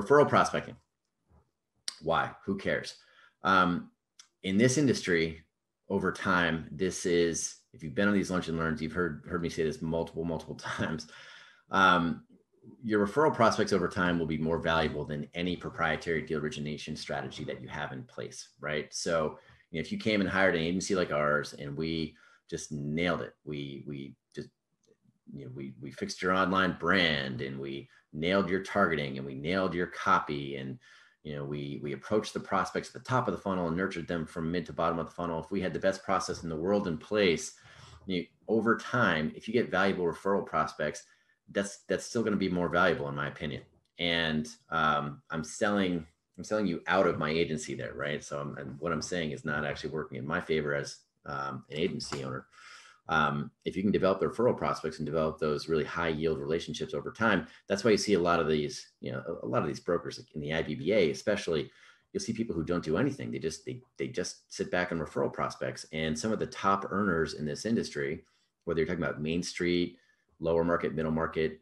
Referral prospecting. Why? Who cares? In this industry, over time, this is, if you've been on these lunch and learns, you've heard me say this multiple times. Your referral prospects over time will be more valuable than any proprietary deal origination strategy that you have in place, right? So if you came and hired an agency like ours and we just nailed it, we fixed your online brand and we nailed your targeting and we nailed your copy, and we approached the prospects at the top of the funnel and nurtured them from mid to bottom of the funnel. If we had the best process in the world in place, over time, if you get valuable referral prospects, that's still going to be more valuable, in my opinion. And I'm selling you out of my agency there, right? So what I'm saying is not actually working in my favor as an agency owner. If you can develop the referral prospects and develop those really high yield relationships over time, that's why you see a lot of these, brokers in the IBBA, especially, you'll see people who don't do anything. They just sit back on referral prospects. And some of the top earners in this industry, whether you're talking about Main Street, lower market, middle market,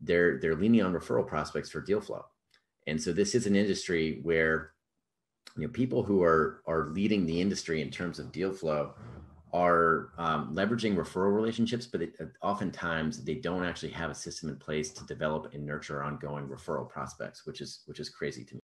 they're leaning on referral prospects for deal flow. And so this is an industry where, people who are leading the industry in terms of deal flow are leveraging referral relationships, but oftentimes they don't actually have a system in place to develop and nurture ongoing referral prospects, which is crazy to me.